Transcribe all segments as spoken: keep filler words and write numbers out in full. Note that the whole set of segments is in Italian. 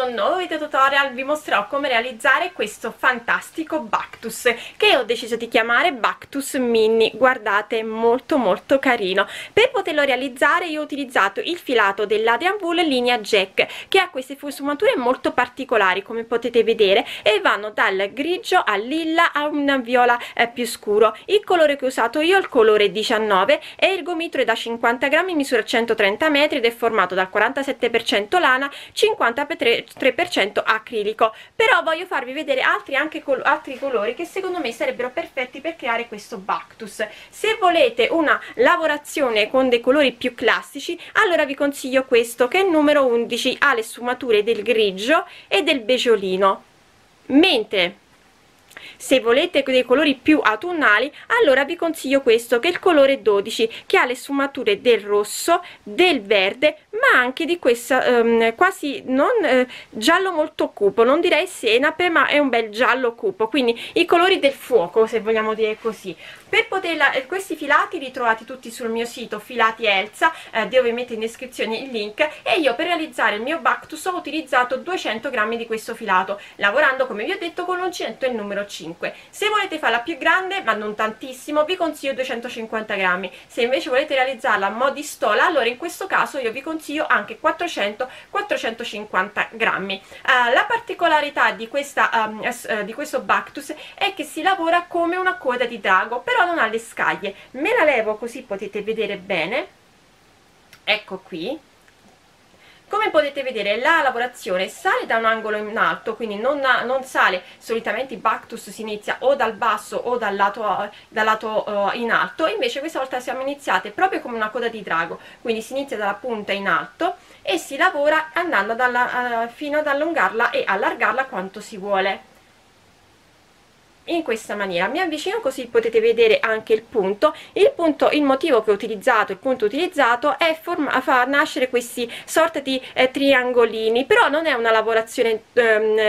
questo nuovo video tutorial vi mostrerò come realizzare questo fantastico Baktus, che ho deciso di chiamare Baktus Minnie. Guardate, molto molto carino. Per poterlo realizzare io ho utilizzato il filato della Bull Linea Jack, che ha queste sfumature molto particolari come potete vedere, e vanno dal grigio al lilla a un viola eh, più scuro. Il colore che ho usato io è il colore diciannove e il gomitolo è da cinquanta grammi, misura centotrenta metri ed è formato dal quarantasette per cento lana, cinquanta per tre per cento acrilico. Però voglio farvi vedere altri, anche col altri colori che secondo me sarebbero perfetti per creare questo Baktus. Se volete una lavorazione con dei colori più classici, allora vi consiglio questo, che è il numero undici, ha le sfumature del grigio e del beggiolino. Mentre se volete dei colori più autunnali, allora vi consiglio questo, che è il colore dodici, che ha le sfumature del rosso, del verde, ma anche di questa ehm, quasi non eh, giallo molto cupo, non direi senape, ma è un bel giallo cupo, quindi i colori del fuoco, se vogliamo dire così. Per poterla, questi filati li trovate tutti sul mio sito Filati Elsa, eh, dove metto in descrizione il link, e io per realizzare il mio Baktus ho utilizzato duecento grammi di questo filato, lavorando come vi ho detto con l'uncinetto il numero cinque. Se volete farla più grande, ma non tantissimo, vi consiglio duecentocinquanta grammi. Se invece volete realizzarla a mo' di stola, allora in questo caso io vi consiglio anche quattrocento quattrocentocinquanta grammi. Uh, la particolarità di, questa, um, uh, di questo Baktus è che si lavora come una coda di drago, però non ha le scaglie. Me la levo così potete vedere bene, ecco qui. Come potete vedere la lavorazione sale da un angolo in alto, quindi non, non sale, solitamente i Baktus si inizia o dal basso o dal lato, dal lato uh, in alto, invece questa volta siamo iniziate proprio come una coda di drago, quindi si inizia dalla punta in alto e si lavora andando dalla, uh, fino ad allungarla e allargarla quanto si vuole. In questa maniera mi avvicino così potete vedere anche il punto. Il punto, il motivo che ho utilizzato, il punto utilizzato è far nascere questi sorti di eh, triangolini, però non è una lavorazione ehm,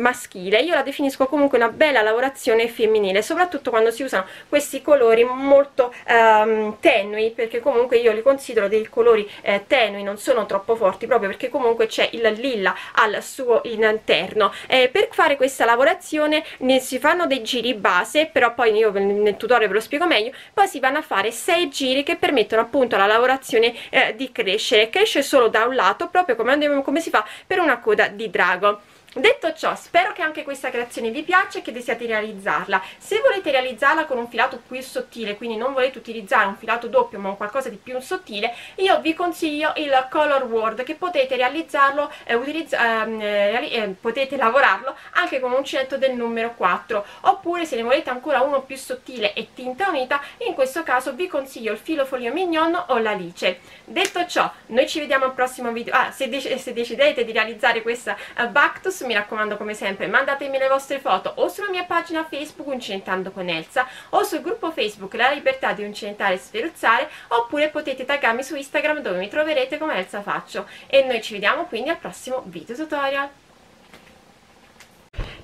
maschile, io la definisco comunque una bella lavorazione femminile, soprattutto quando si usano questi colori molto ehm, tenui, perché comunque io li considero dei colori eh, tenui, non sono troppo forti, proprio perché comunque c'è il lilla al suo interno. Eh, per fare questa lavorazione ne si fanno dei giri base, però poi io nel tutorial ve lo spiego meglio, poi si vanno a fare sei giri che permettono appunto alla lavorazione eh, di crescere, cresce solo da un lato, proprio come, come si fa per una coda di drago. Detto ciò, spero che anche questa creazione vi piaccia e che desiate realizzarla. Se volete realizzarla con un filato più sottile, quindi non volete utilizzare un filato doppio ma qualcosa di più sottile, io vi consiglio il Color World, che potete realizzarlo, eh, utilizza, eh, eh, potete lavorarlo anche con un uncinetto del numero quattro, oppure se ne volete ancora uno più sottile e tinta unita, in questo caso vi consiglio il filo folio mignon o l'alice. Detto ciò, noi ci vediamo al prossimo video. Ah, se, dec se decidete di realizzare questa uh, Baktus, mi raccomando come sempre mandatemi le vostre foto o sulla mia pagina Facebook Uncinettando con Elsa, o sul gruppo Facebook La Libertà di Uncinettare e Sferruzzare, oppure potete taggarmi su Instagram dove mi troverete come Elsa Faccio, e noi ci vediamo quindi al prossimo video tutorial.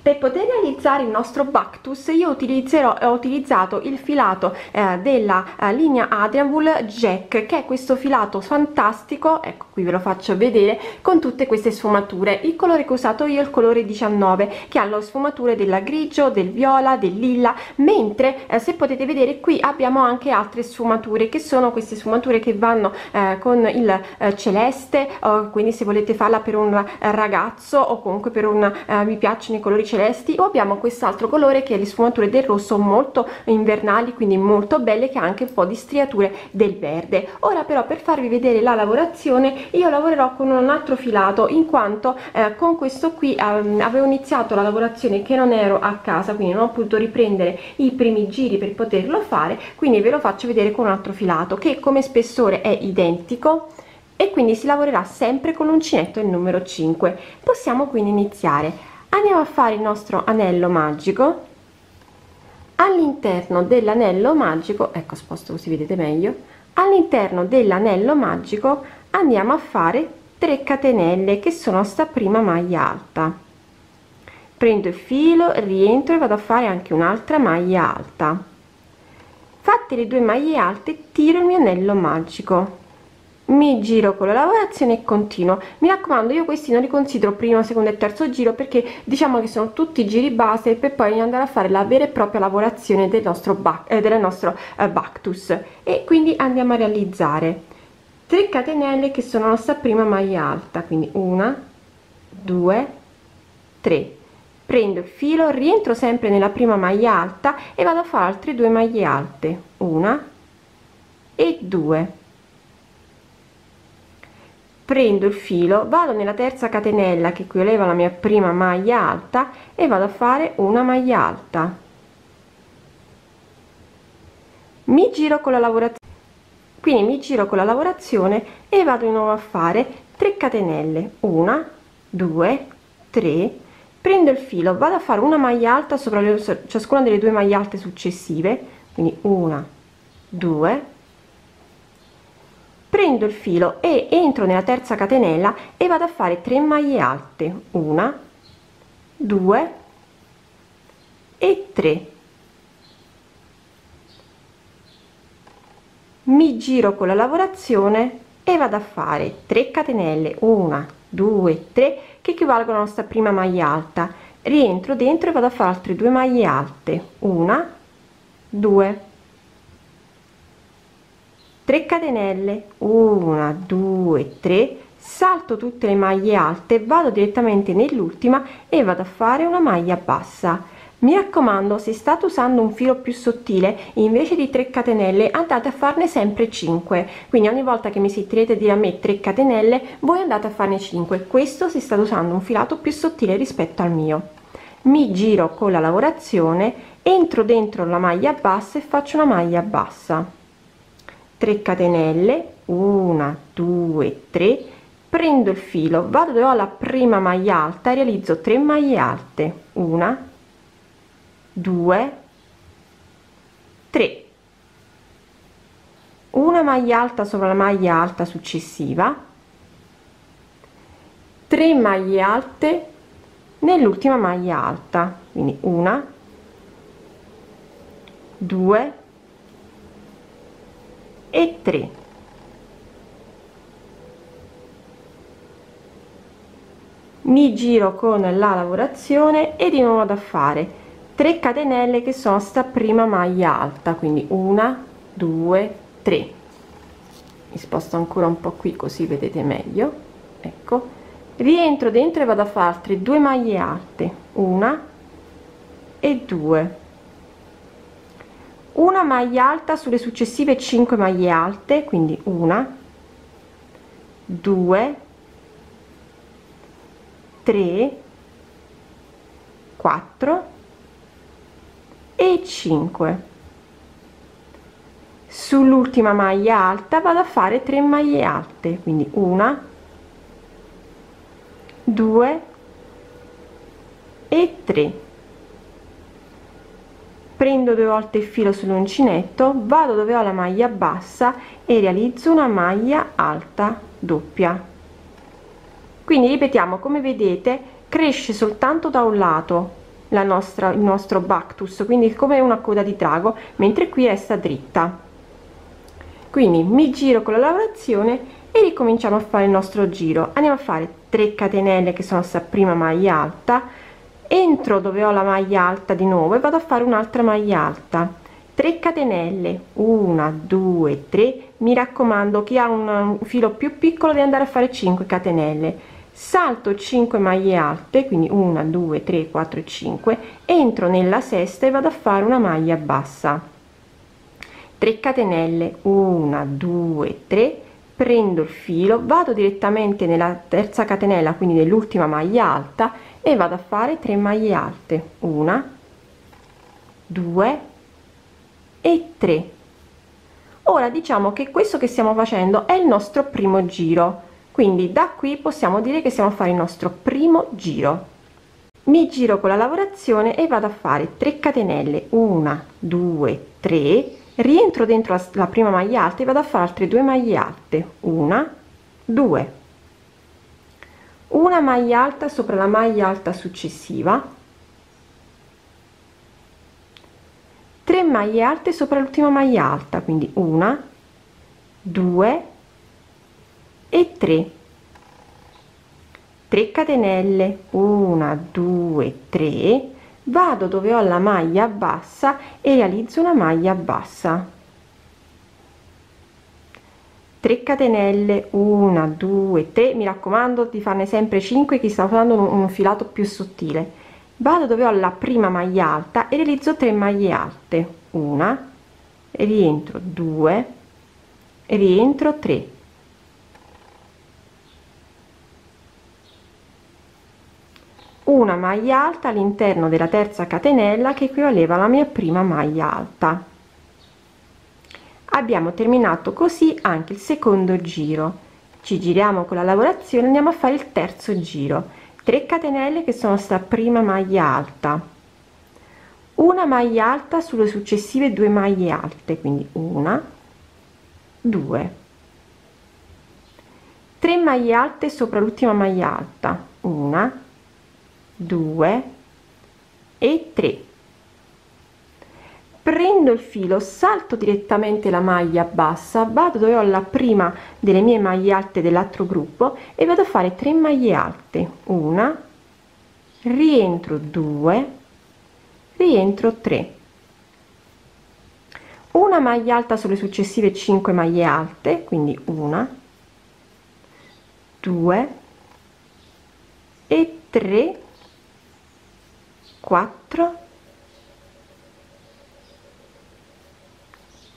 Per poter realizzare il nostro Baktus io utilizzerò, ho utilizzato il filato eh, della eh, linea Bull Jack, che è questo filato fantastico, ecco qui ve lo faccio vedere, con tutte queste sfumature. Il colore che ho usato io è il colore diciannove, che ha le sfumature del grigio, del viola, del lilla, mentre eh, se potete vedere qui abbiamo anche altre sfumature, che sono queste sfumature che vanno eh, con il eh, celeste, oh, quindi se volete farla per un ragazzo o comunque per un eh, mi piacciono i colori celesti, o abbiamo quest'altro colore che è le sfumature del rosso molto invernali, quindi molto belle, che ha anche un po' di striature del verde. Ora però per farvi vedere la lavorazione io lavorerò con un altro filato, in quanto eh, con questo qui ehm, avevo iniziato la lavorazione che non ero a casa, quindi non ho potuto riprendere i primi giri per poterlo fare, quindi ve lo faccio vedere con un altro filato che come spessore è identico, e quindi si lavorerà sempre con l'uncinetto il numero cinque. Possiamo quindi iniziare. Andiamo a fare il nostro anello magico. All'interno dell'anello magico, ecco sposto così vedete meglio, all'interno dell'anello magico andiamo a fare tre catenelle che sono sta prima maglia alta. Prendo il filo, rientro e vado a fare anche un'altra maglia alta. Fatte le due maglie alte tiro il mio anello magico, mi giro con la lavorazione e continuo. Mi raccomando, io questi non li considero primo, secondo e terzo giro, perché diciamo che sono tutti giri base per poi andare a fare la vera e propria lavorazione del nostro, back, eh, del nostro eh, Baktus. E quindi andiamo a realizzare tre catenelle che sono la nostra prima maglia alta, quindi una, due, tre. Prendo il filo, rientro sempre nella prima maglia alta e vado a fare altre due maglie alte, una e due. Prendo il filo, vado nella terza catenella che qui eleva la mia prima maglia alta e vado a fare una maglia alta, mi giro con la lavorazione quindi mi giro con la lavorazione e vado di nuovo a fare tre catenelle, una, due, tre. Prendo il filo, vado a fare una maglia alta sopra le, ciascuna delle due maglie alte successive, quindi una, due. Prendo il filo e entro nella terza catenella e vado a fare tre maglie alte, una, due e tre. Mi giro con la lavorazione e vado a fare tre catenelle, una, due, tre, che equivalgono alla nostra prima maglia alta. Rientro dentro e vado a fare altre due maglie alte, una, due, tre catenelle, una, due, tre, salto tutte le maglie alte, vado direttamente nell'ultima e vado a fare una maglia bassa. Mi raccomando, se state usando un filo più sottile, invece di tre catenelle andate a farne sempre cinque, quindi ogni volta che mi sentirete dire a me tre catenelle, voi andate a farne cinque, questo se state usando un filato più sottile rispetto al mio. Mi giro con la lavorazione, entro dentro la maglia bassa e faccio una maglia bassa, tre catenelle, una, due, tre, prendo il filo, vado dove ho la prima maglia alta e realizzo tre maglie alte, una, due, tre, una maglia alta sopra la maglia alta successiva, tre maglie alte nell'ultima maglia alta, quindi una, due e tre. Mi giro con la lavorazione e di nuovo vado a fare tre catenelle che sono sta prima maglia alta, quindi una, due, tre. Mi sposto ancora un po' qui così vedete meglio, ecco, rientro dentro e vado a fare altre due maglie alte, una e due, una maglia alta sulle successive cinque maglie alte, quindi una, due, tre, quattro e cinque. Sull'ultima maglia alta vado a fare tre maglie alte, quindi una, due e tre. Prendo due volte il filo sull'uncinetto, vado dove ho la maglia bassa e realizzo una maglia alta doppia. Quindi ripetiamo, come vedete cresce soltanto da un lato la nostra, il nostro Baktus, quindi come una coda di drago, mentre qui resta dritta. Quindi mi giro con la lavorazione e ricominciamo a fare il nostro giro. Andiamo a fare tre catenelle che sono sta prima maglia alta, entro dove ho la maglia alta di nuovo e vado a fare un'altra maglia alta, tre catenelle, una, due, tre. Mi raccomando, chi ha un filo più piccolo deve andare a fare cinque catenelle, salto cinque maglie alte, quindi una, due, tre, quattro e cinque, entro nella sesta e vado a fare una maglia bassa, tre catenelle, una, due, tre, prendo il filo, vado direttamente nella terza catenella, quindi nell'ultima maglia alta e vado a fare tre maglie alte, una, due e tre. Ora diciamo che questo che stiamo facendo è il nostro primo giro, quindi da qui possiamo dire che stiamo a fare il nostro primo giro. Mi giro con la lavorazione e vado a fare tre catenelle, una, due, tre, rientro dentro la, la prima maglia alta e vado a fare altre due maglie alte, una, due, una maglia alta sopra la maglia alta successiva, tre maglie alte sopra l'ultima maglia alta, quindi una, due e tre, tre catenelle, uno due tre, vado dove ho la maglia bassa e realizzo una maglia bassa, tre catenelle, uno due tre, mi raccomando di farne sempre cinque, chi sta usando un filato più sottile. Vado dove ho la prima maglia alta e realizzo tre maglie alte, una, rientro due, rientro tre, una maglia alta all'interno della terza catenella che equivaleva alla mia prima maglia alta. Abbiamo terminato così anche il secondo giro. Ci giriamo con la lavorazione, andiamo a fare il terzo giro. tre catenelle che sono sta prima maglia alta, una maglia alta sulle successive due maglie alte, quindi una, due, tre maglie alte sopra l'ultima maglia alta, una, due e tre. Prendo il filo, salto direttamente la maglia bassa, vado dove ho la prima delle mie maglie alte dell'altro gruppo e vado a fare tre maglie alte, una, rientro due, rientro tre, una maglia alta sulle successive cinque maglie alte, quindi una, due e tre, quattro,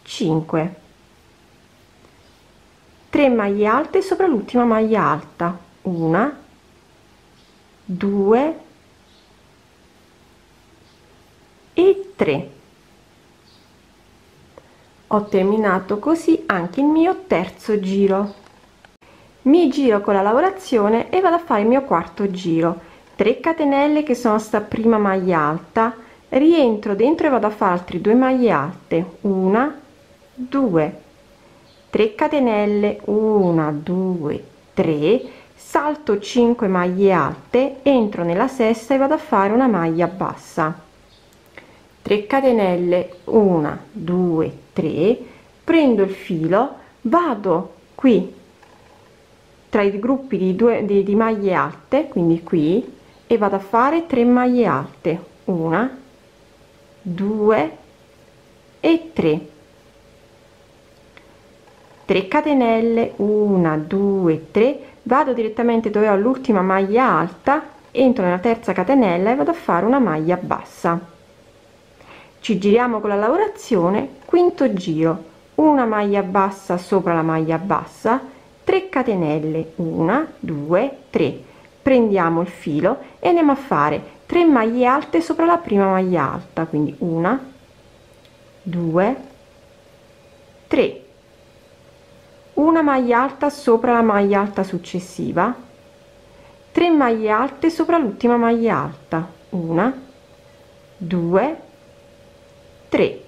cinque, tre maglie alte sopra l'ultima maglia alta, una, due e tre. Ho terminato così anche il mio terzo giro. Mi giro con la lavorazione e vado a fare il mio quarto giro. tre catenelle che sono sta prima maglia alta, rientro dentro e vado a fare altri due maglie alte, una, due, tre catenelle, uno due tre, salto cinque maglie alte, entro nella sesta e vado a fare una maglia bassa, tre catenelle, uno due tre, prendo il filo, vado qui tra i gruppi di due di, di maglie alte, quindi qui, e vado a fare tre maglie alte, una, due e tre, tre catenelle, uno due tre, vado direttamente dove ho l'ultima maglia alta, entro nella terza catenella e vado a fare una maglia bassa. Ci giriamo con la lavorazione, quinto giro, una maglia bassa sopra la maglia bassa, tre catenelle, uno due tre, prendiamo il filo e andiamo a fare tre maglie alte sopra la prima maglia alta, quindi una, due, tre, una maglia alta sopra la maglia alta successiva, tre maglie alte sopra l'ultima maglia alta, una, due, tre,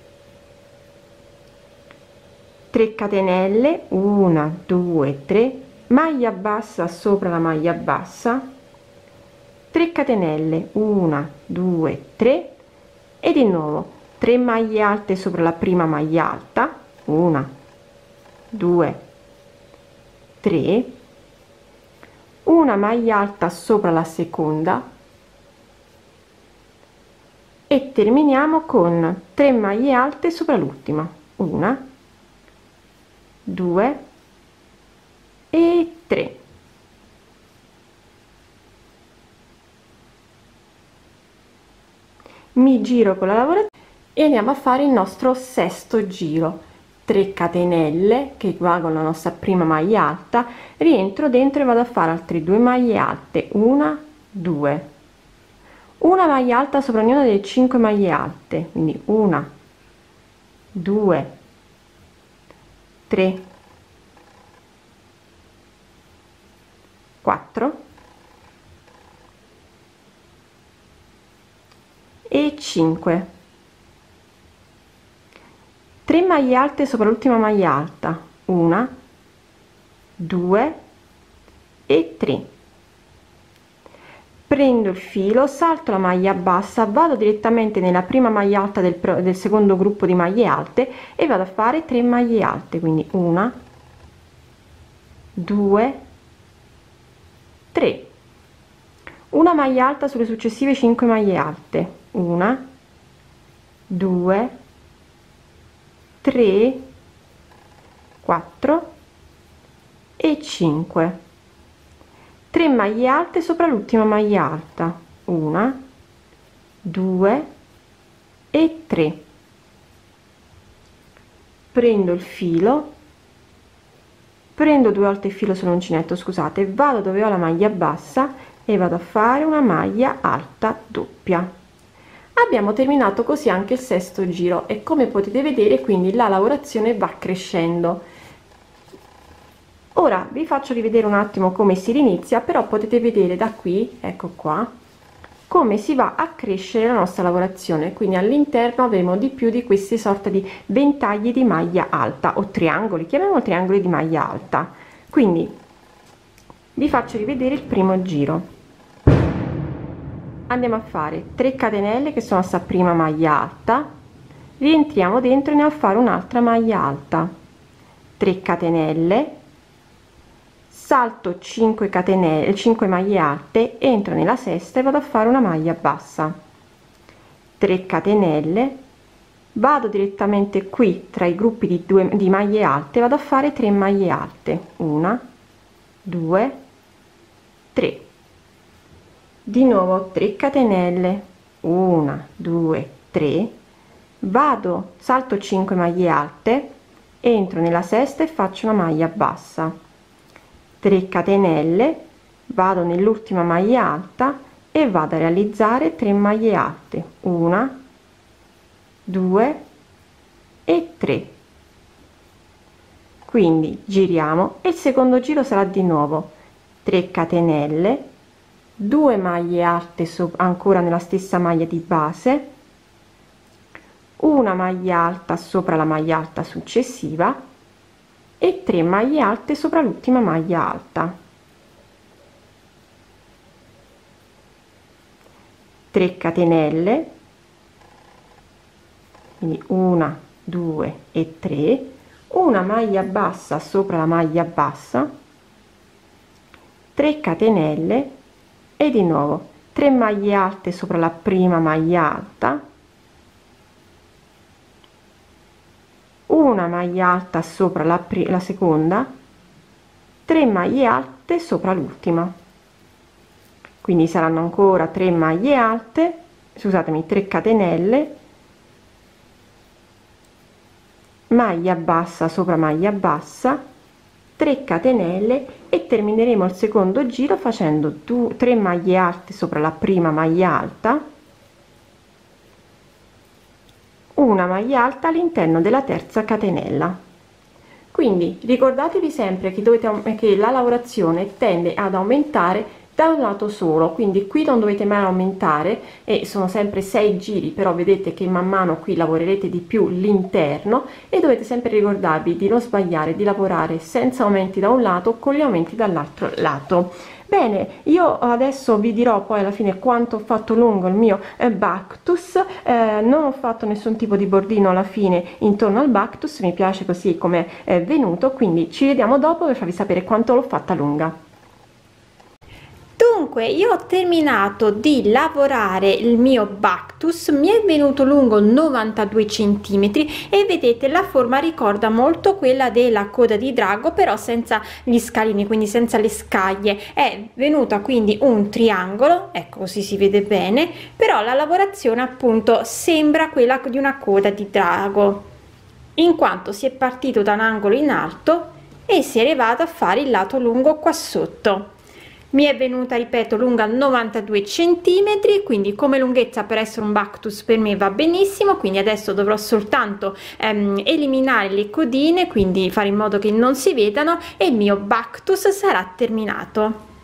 tre catenelle, uno due tre, maglia bassa sopra la maglia bassa, tre catenelle, uno due tre e di nuovo tre maglie alte sopra la prima maglia alta, una, due, tre, una maglia alta sopra la seconda e terminiamo con tre maglie alte sopra l'ultima, una, due e tre. Mi giro con la lavorazione e andiamo a fare il nostro sesto giro. tre catenelle che equivalgono alla nostra prima maglia alta, rientro dentro e vado a fare altre due maglie alte, una, due, una maglia alta sopra ognuna delle cinque maglie alte, quindi una, due, tre, quattro e cinque, tre maglie alte sopra l'ultima maglia alta, una, due e tre, prendo il filo, salto la maglia bassa, vado direttamente nella prima maglia alta del, del secondo gruppo di maglie alte e vado a fare tre maglie alte, quindi una, due, tre, una maglia alta sulle successive cinque maglie alte, una, due, tre, quattro e cinque, tre maglie alte sopra l'ultima maglia alta, una, due e tre. Prendo il filo, prendo due volte il filo sull'uncinetto, scusate, vado dove ho la maglia bassa e vado a fare una maglia alta doppia. Abbiamo terminato così anche il sesto giro e come potete vedere quindi la lavorazione va crescendo. Ora vi faccio rivedere un attimo come si rinizia, però potete vedere da qui, ecco qua, come si va a crescere la nostra lavorazione. Quindi all'interno avremo di più di queste sorte di ventagli di maglia alta o triangoli, chiamiamolo triangoli di maglia alta. Quindi vi faccio rivedere il primo giro. Andiamo a fare tre catenelle che sono sta prima maglia alta, rientriamo dentro e andiamo a fare un'altra maglia alta, tre catenelle, salto cinque catenelle, cinque maglie alte, entro nella sesta e vado a fare una maglia bassa, tre catenelle, vado direttamente qui tra i gruppi di due di maglie alte, vado a fare tre maglie alte, una, due, tre, di nuovo tre catenelle, una, due, tre, vado, salto cinque maglie alte, entro nella sesta e faccio una maglia bassa, tre catenelle, vado nell'ultima maglia alta e vado a realizzare tre maglie alte, una, due e tre. Quindi giriamo e il secondo giro sarà di nuovo tre catenelle, due maglie alte sopra, ancora nella stessa maglia di base, una maglia alta sopra la maglia alta successiva e tre maglie alte sopra l'ultima maglia alta, tre catenelle, quindi una, due e tre, una maglia bassa sopra la maglia bassa, tre catenelle e di nuovo tre maglie alte sopra la prima maglia alta, una maglia alta sopra la, la seconda, tre maglie alte sopra l'ultima, quindi saranno ancora tre maglie alte, scusatemi, tre catenelle, maglia bassa sopra maglia bassa, tre catenelle e termineremo il secondo giro facendo due, tre maglie alte sopra la prima maglia alta, una maglia alta all'interno della terza catenella. Quindi ricordatevi sempre che, dovete, che la lavorazione tende ad aumentare da un lato solo, quindi qui non dovete mai aumentare e sono sempre sei giri, però vedete che man mano qui lavorerete di più l'interno e dovete sempre ricordarvi di non sbagliare, di lavorare senza aumenti da un lato con gli aumenti dall'altro lato. Bene, io adesso vi dirò poi alla fine quanto ho fatto lungo il mio eh, Baktus, eh, non ho fatto nessun tipo di bordino alla fine intorno al Baktus, mi piace così come è venuto, quindi ci vediamo dopo per farvi sapere quanto l'ho fatta lunga. Dunque io ho terminato di lavorare il mio Baktus, mi è venuto lungo novantadue centimetri e vedete la forma ricorda molto quella della coda di drago, però senza gli scalini, quindi senza le scaglie, è venuta quindi un triangolo, ecco così si vede bene, però la lavorazione appunto sembra quella di una coda di drago, in quanto si è partito da un angolo in alto e si è arrivato a fare il lato lungo qua sotto. Mi è venuta, ripeto, lunga novantadue centimetri, quindi come lunghezza per essere un Baktus per me va benissimo, quindi adesso dovrò soltanto ehm, eliminare le codine, quindi fare in modo che non si vedano e il mio Baktus sarà terminato.